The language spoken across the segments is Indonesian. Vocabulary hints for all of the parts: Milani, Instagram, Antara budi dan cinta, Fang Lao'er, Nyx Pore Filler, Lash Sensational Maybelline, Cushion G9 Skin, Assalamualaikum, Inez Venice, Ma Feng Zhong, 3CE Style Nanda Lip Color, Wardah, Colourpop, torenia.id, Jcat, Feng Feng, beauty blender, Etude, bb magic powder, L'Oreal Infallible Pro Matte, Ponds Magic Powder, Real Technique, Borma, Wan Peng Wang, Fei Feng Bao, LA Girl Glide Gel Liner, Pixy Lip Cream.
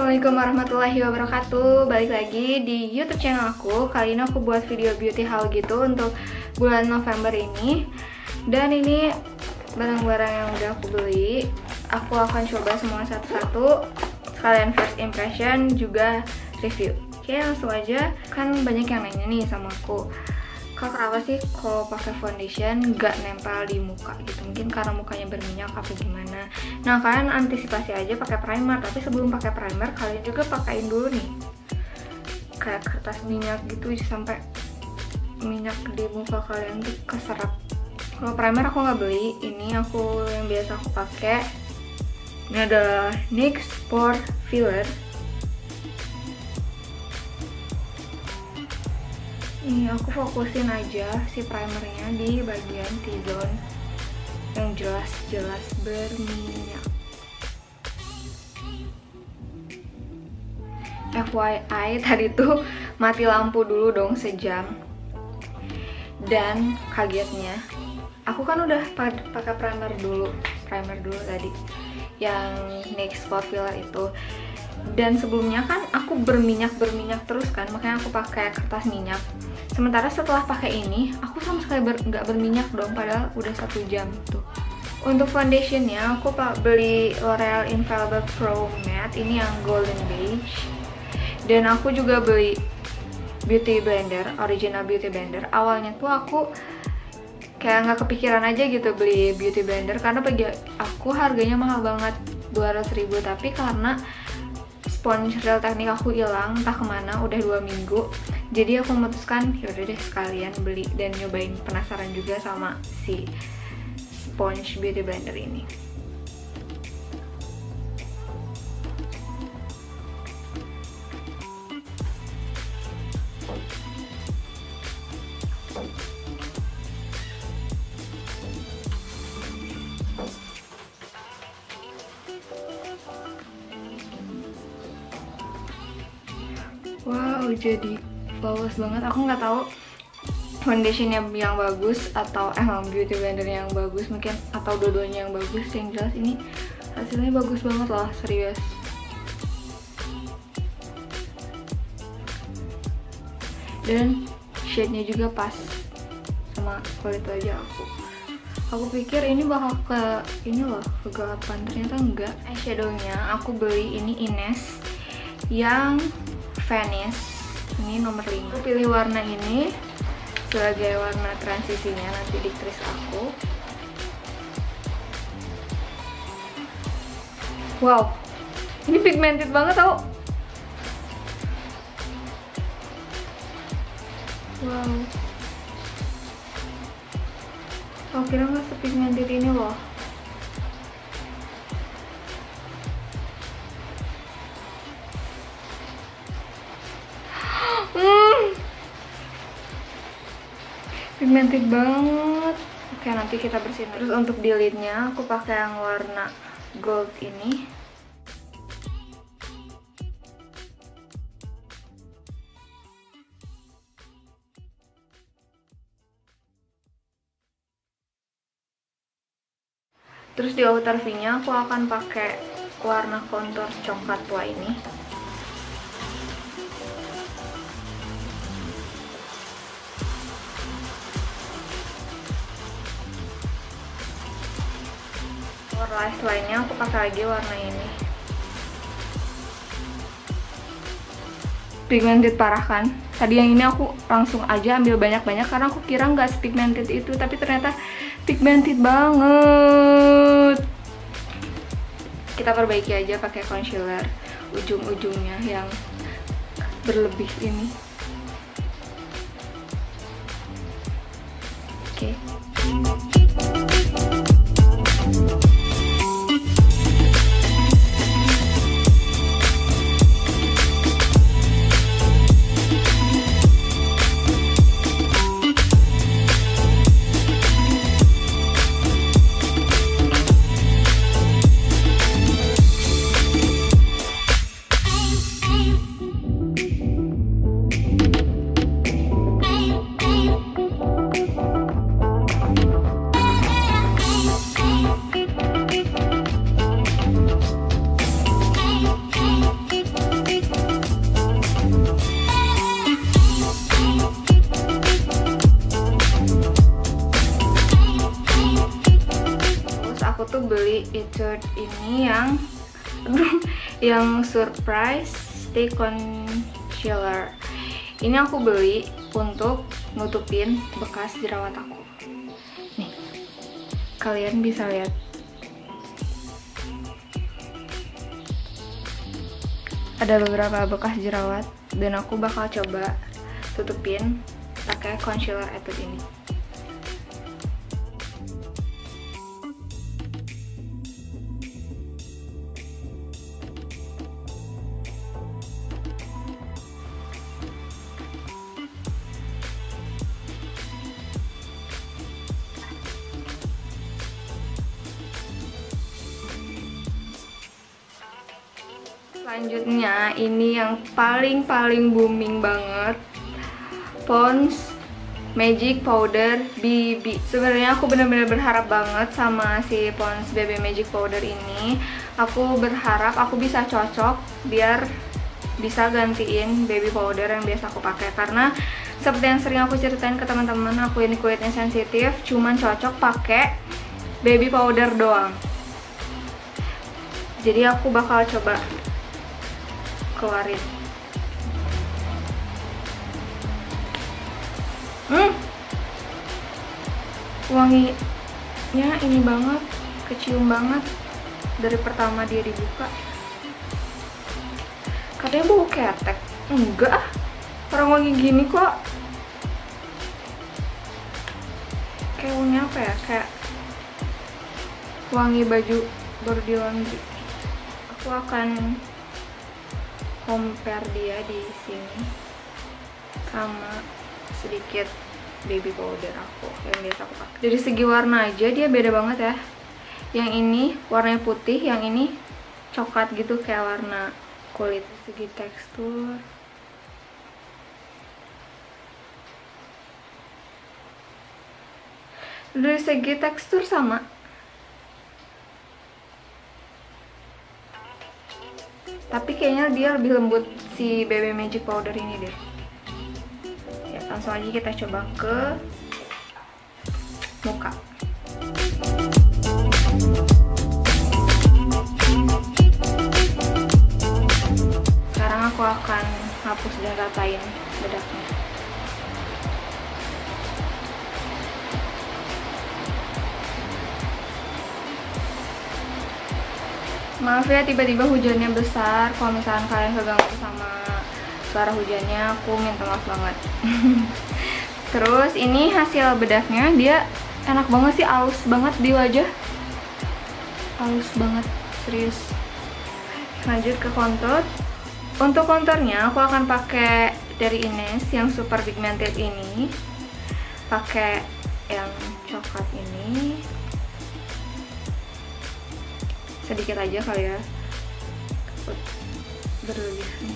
Assalamualaikum warahmatullahi wabarakatuh. Balik lagi di YouTube channel aku. Kali ini aku buat video beauty haul gitu untuk bulan November ini. Dan ini barang-barang yang udah aku beli. Aku akan coba semua satu-satu, sekalian first impression juga review. Oke, langsung aja. Kan banyak yang nanya nih sama aku, Kak, kenapa sih kalau pakai foundation gak nempel di muka gitu? Mungkin karena mukanya berminyak apa gimana? Nah, kalian antisipasi aja pakai primer, tapi sebelum pakai primer kalian juga pakaiin dulu nih kayak kertas minyak gitu sampai minyak di muka kalian tuh keserap. Kalau primer aku nggak beli, ini aku yang biasa aku pakai. Ini adalah Nyx Pore Filler. Ini aku fokusin aja si primernya di bagian T-zone yang jelas-jelas berminyak. FYI, tadi tuh mati lampu dulu dong sejam. Dan kagetnya, aku kan udah pakai primer dulu tadi yang Nyx Pore Filler itu. Dan sebelumnya kan aku berminyak terus kan, makanya aku pakai kertas minyak. Sementara setelah pakai ini, aku sama sekali nggak berminyak dong, padahal udah 1 jam tuh. Untuk foundationnya, aku beli L'Oreal Infallible Pro Matte, ini yang Golden Beige. Dan aku juga beli Beauty Blender, Original Beauty Blender. Awalnya tuh aku kayak nggak kepikiran aja gitu beli Beauty Blender, karena bagi aku harganya mahal banget, 200.000. Tapi karena sponge Real Technique aku hilang, entah kemana, udah 2 minggu. Jadi aku memutuskan yaudah deh sekalian beli dan nyobain, penasaran juga sama si sponge beauty blender ini. Wow, jadi flawless banget. Aku nggak tahu foundationnya yang bagus atau emang beauty blender yang bagus, mungkin atau dua-duanya yang bagus. Yang jelas ini hasilnya bagus banget loh, serius. Dan shade-nya juga pas sama kulit wajah aku. Aku pikir ini bakal ke ini loh, kegelapan, ternyata enggak. Eyeshadow-nya aku beli ini Inez yang Venice, ini nomor 5. Aku pilih warna ini sebagai warna transisinya nanti di tris aku. Wow, ini pigmented banget tau. Wow, aku kira nggak sepigmented ini loh. Pigmented banget. Oke, nanti kita bersihin. Terus untuk di lidnya aku pakai yang warna gold ini. Terus di outer V-nya aku akan pakai warna contour congkat tua ini. Lash lainnya aku pakai lagi warna ini. Pigmented parah kan? Tadi yang ini aku langsung aja ambil banyak-banyak karena aku kira nggak sepigmented itu, tapi ternyata pigmented banget. Kita perbaiki aja pakai concealer ujung-ujungnya yang berlebih ini. Oke. tuh beli Etude ini yang surprise stay concealer. Ini aku beli untuk nutupin bekas jerawat aku. Nih, kalian bisa lihat. Ada beberapa bekas jerawat dan aku bakal coba tutupin pakai concealer Etude ini. Selanjutnya, ini yang paling booming banget, Ponds Magic Powder BB. Sebenarnya aku benar-benar berharap banget sama si Ponds BB Magic Powder ini. Aku berharap aku bisa cocok biar bisa gantiin baby powder yang biasa aku pakai, karena seperti yang sering aku ceritain ke teman-teman, aku ini kulitnya sensitif, cuman cocok pakai baby powder doang. Jadi aku bakal coba keluarin. Wanginya ini banget, kecium banget dari pertama dia dibuka. Katanya bau ketek, enggak, orang wangi gini kok. Kayak wangi apa ya, kayak wangi baju baru di laundry. Aku akan compare dia di sini sama sedikit baby powder aku yang biasa aku pakai. Dari segi warna aja dia beda banget ya. Yang ini warnanya putih, yang ini coklat gitu kayak warna kulit. Dari segi tekstur, sama. Tapi kayaknya dia lebih lembut si BB Magic Powder ini deh. Ya, langsung aja kita coba ke muka. Sekarang aku akan hapus dan ratain bedaknya. Maaf ya tiba-tiba hujannya besar, kalau misalkan kalian keganggu sama suara hujannya, aku minta maaf banget. Terus ini hasil bedaknya, dia enak banget sih, halus banget di wajah, halus banget, serius. Lanjut ke kontur. Untuk konturnya aku akan pakai dari Inez yang super pigmented ini, pakai yang coklat ini. Sedikit aja kali ya, berlebihan.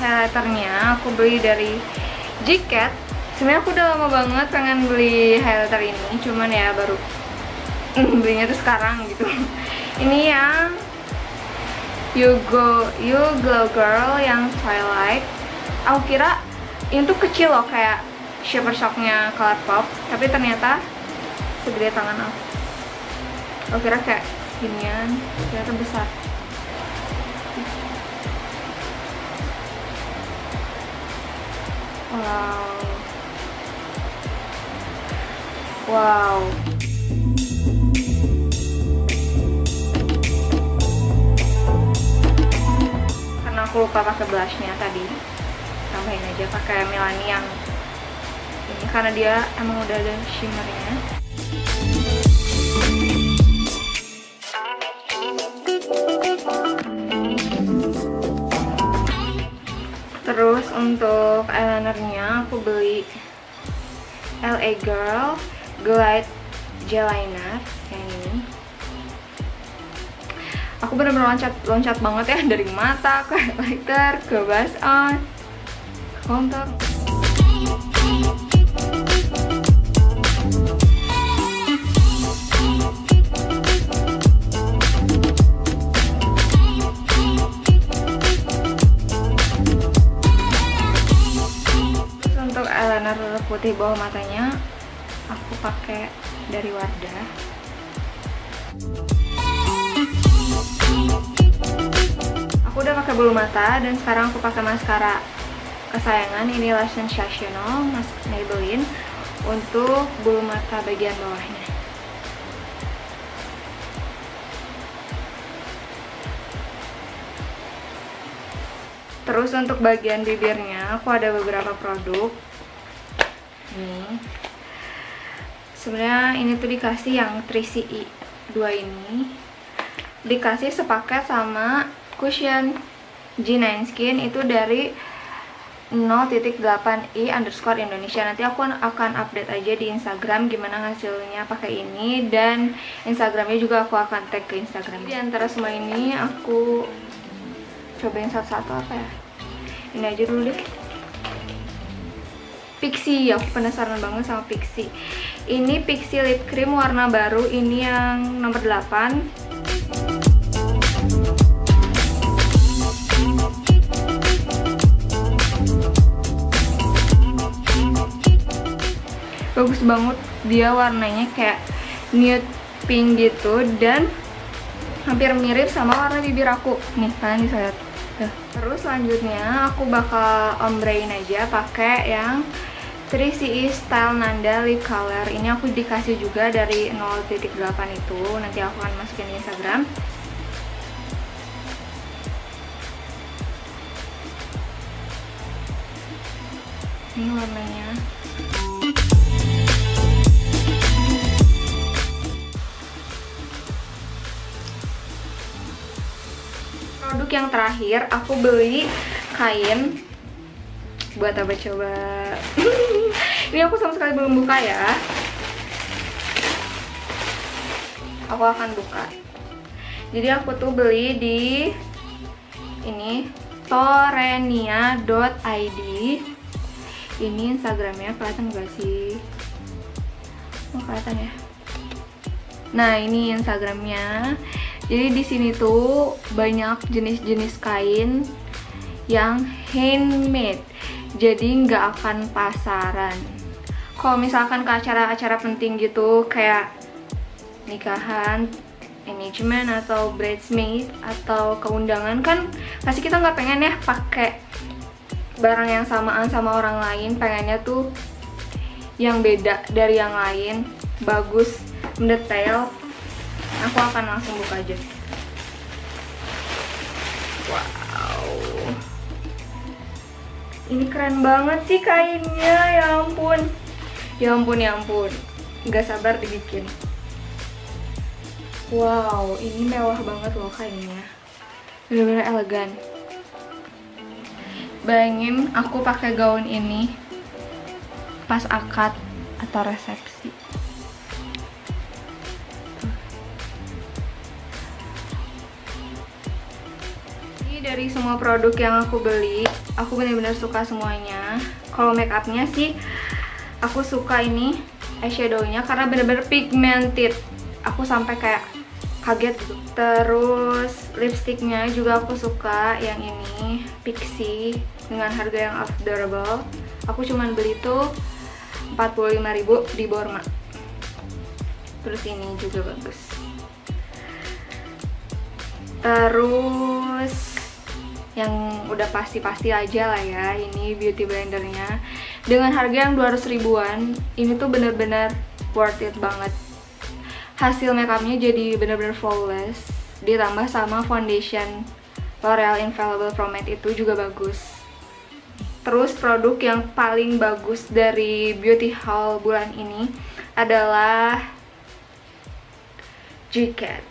Highlighternya aku beli dari Jcat. Sebenarnya aku udah lama banget pengen beli highlighter ini, cuman ya baru belinya tuh sekarang gitu. Ini yang You Glow Girl yang Twilight. Aku kira ini tuh kecil loh, kayak shaper shocknya Colourpop, tapi ternyata segede tangan aku. Aku kira kayak ginian, ternyata besar. Wow. Karena aku lupa pakai blushnya tadi, tambahin aja pakai Milani yang ini karena dia emang udah ada shimmernya. Terus untuk eyelinernya aku beli LA Girl Glide Gel Liner yang ini. Aku benar-benar loncat banget ya, dari mata ke highlighter ke blush on, kontur. liner putih bawah matanya aku pakai dari Wardah. Aku udah pakai bulu mata dan sekarang aku pakai maskara kesayangan, ini Lash Sensational Maybelline untuk bulu mata bagian bawahnya. Terus untuk bagian bibirnya aku ada beberapa produk nih. Sebenarnya ini tuh dikasih yang 3CE2 ini, dikasih sepaket sama Cushion G9 Skin itu dari 0.8i_Indonesia. Nanti aku akan update aja di Instagram gimana hasilnya pakai ini, dan Instagramnya juga aku akan tag ke Instagram. Di antara semua ini aku cobain satu-satu apa ya? Ini aja dulu deh. Pixy, aku penasaran banget sama Pixy. Ini Pixy Lip Cream warna baru, ini yang nomor 8. Bagus banget, dia warnanya kayak nude pink gitu dan hampir mirip sama warna bibir aku. Nih, kalian bisa lihat. Terus selanjutnya aku bakal ombrein aja pakai yang 3CE Style Nanda Lip Color. Ini aku dikasih juga dari 0.8 itu. Nanti aku akan masukin di Instagram. Ini warnanya. Produk yang terakhir aku beli kain buat apa coba? Ini aku sama sekali belum buka ya. Aku akan buka. Jadi aku tuh beli di ini torenia.id. Ini Instagramnya kelihatan gak sih? Oh, kelihatan ya. Nah, ini Instagramnya. Jadi di sini tuh banyak jenis-jenis kain yang handmade, jadi nggak akan pasaran. Kalau misalkan ke acara-acara penting gitu kayak nikahan, engagement atau bridesmaid atau keundangan kan pasti kita nggak pengen ya pakai barang yang samaan sama orang lain, pengennya tuh yang beda dari yang lain, bagus, mendetail. Aku akan langsung buka aja. Wow, ini keren banget sih kainnya, ya ampun, ya ampun, ya ampun, nggak sabar dibikin. Wow, ini mewah banget loh kainnya, bener-bener elegan. Bayangin aku pakai gaun ini pas akad atau resepsi. Dari semua produk yang aku beli, aku benar-benar suka semuanya. Kalau make upnya sih, aku suka ini eyeshadownya karena benar-benar pigmented. Aku sampai kayak kaget gitu. Terus lipstiknya juga aku suka yang ini Pixie dengan harga yang affordable. Aku cuman beli tuh 45.000 di Borma. Terus ini juga bagus. Terus yang udah pasti-pasti aja lah ya, ini beauty blendernya dengan harga yang 200 ribuan. Ini tuh bener-bener worth it banget. Hasil makeupnya jadi bener-bener flawless, ditambah sama foundation L'Oreal Infallible Pro Matte itu juga bagus. Terus produk yang paling bagus dari beauty haul bulan ini adalah Jcat.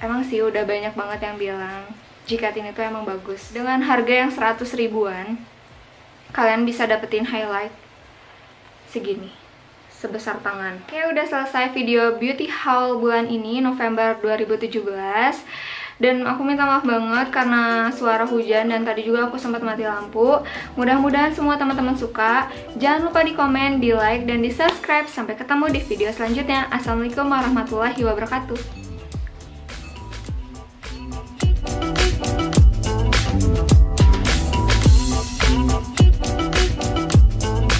Emang sih udah banyak banget yang bilang Jcat ini tuh emang bagus. Dengan harga yang 100 ribuan, kalian bisa dapetin highlight segini, sebesar tangan. Oke, udah selesai video beauty haul bulan ini, November 2017. Dan aku minta maaf banget karena suara hujan dan tadi juga aku sempat mati lampu. Mudah-mudahan semua teman-teman suka. Jangan lupa di komen, di like, dan di subscribe. Sampai ketemu di video selanjutnya. Assalamualaikum warahmatullahi wabarakatuh.